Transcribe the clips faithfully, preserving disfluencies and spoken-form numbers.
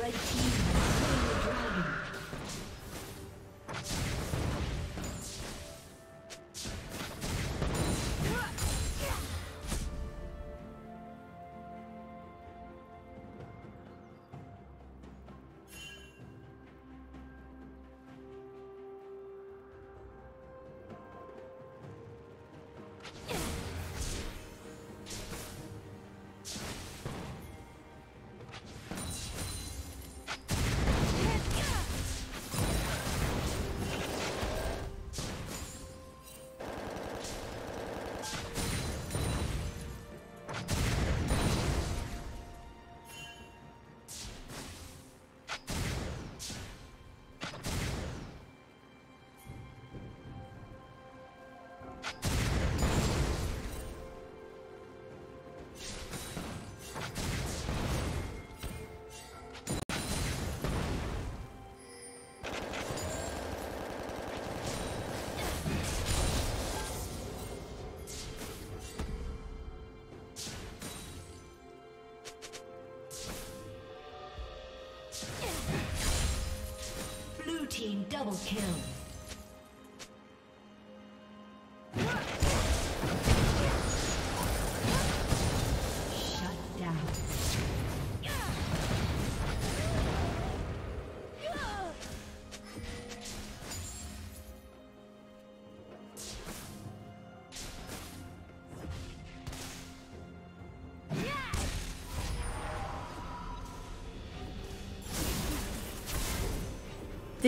Red team. Double kill.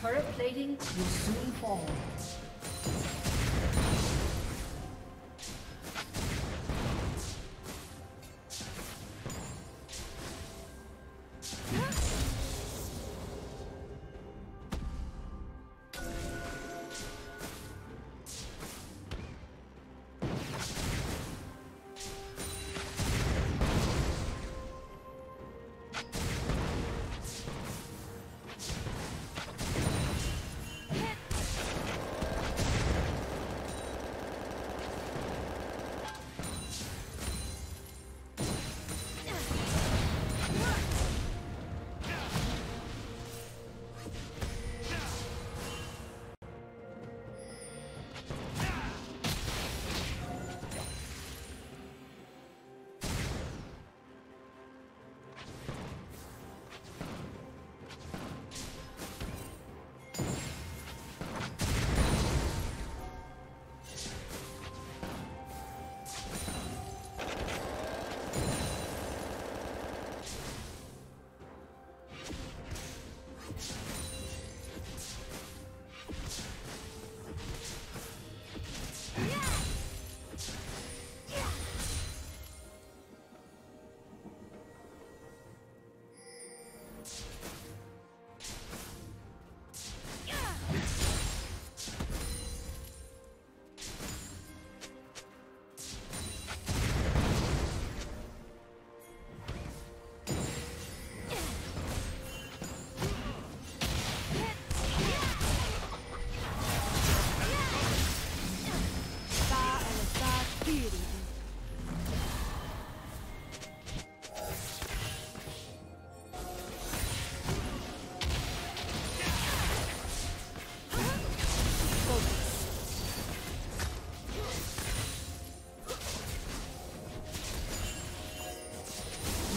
Turret plating will soon fall.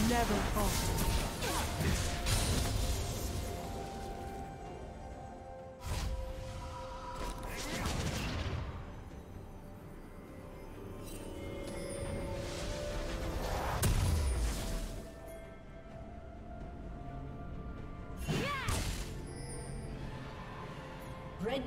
Never fall. Red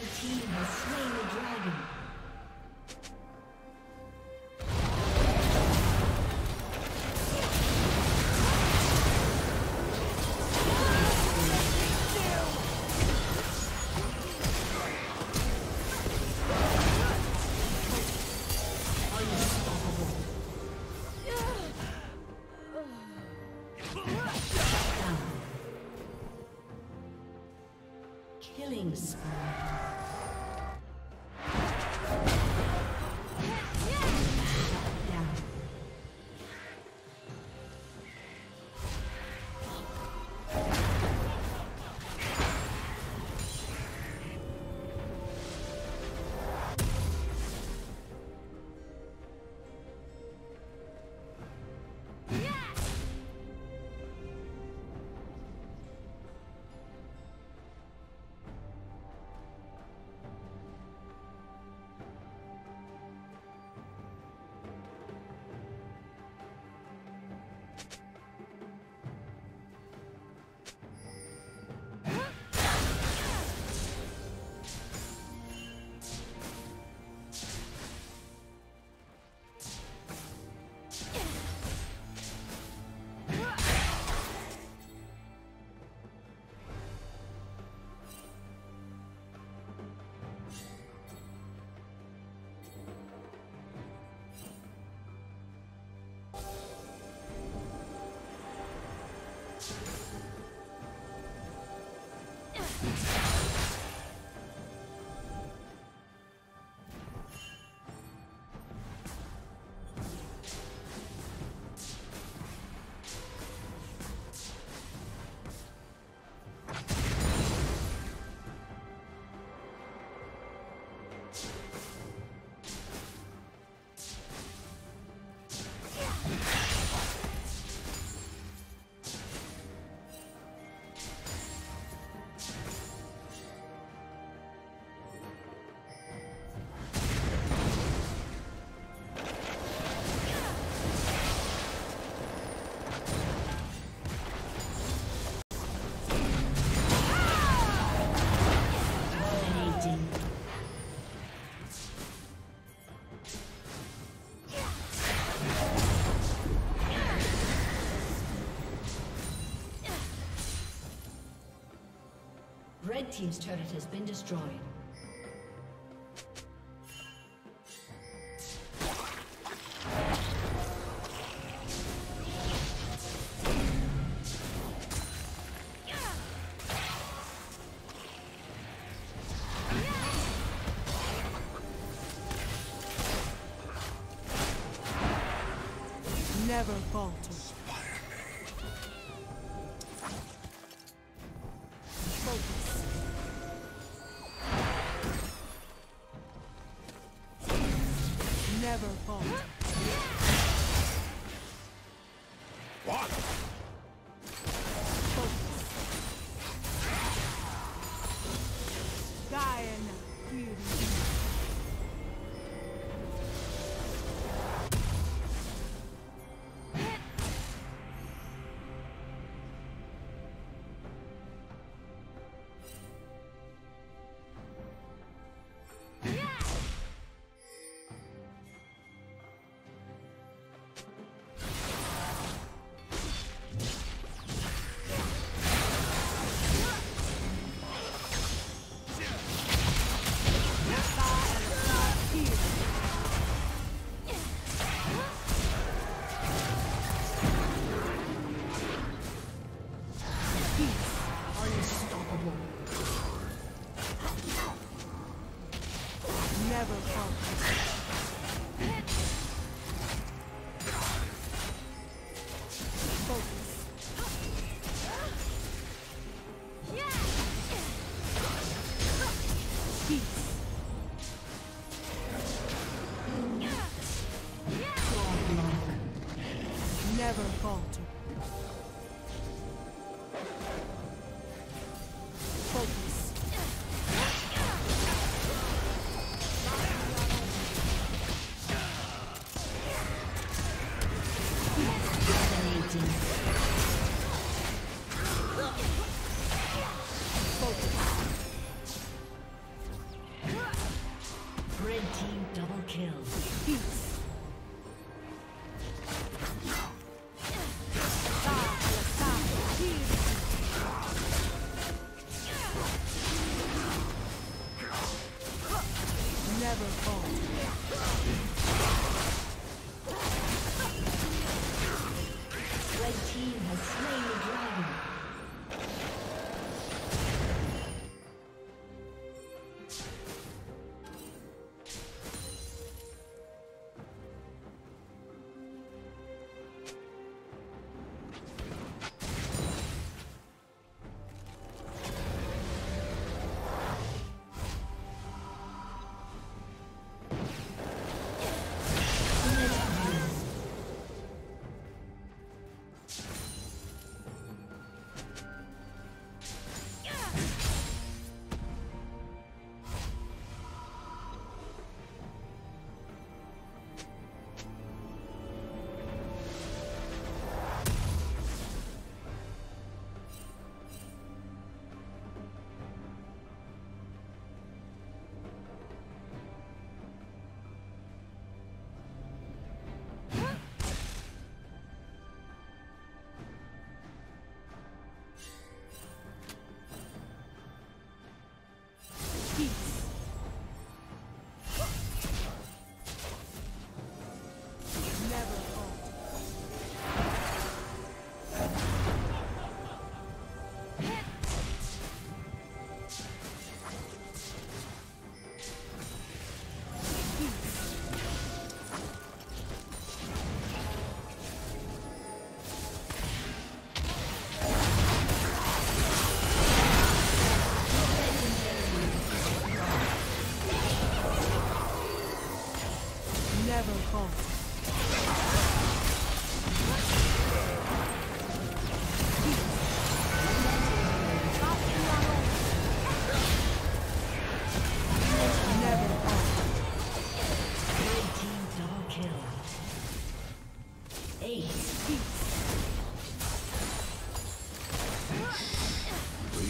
Red team has slain the dragon. Red team's turret has been destroyed. Never falter. Never fall. What? Focus. Dying beauty.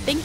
Thank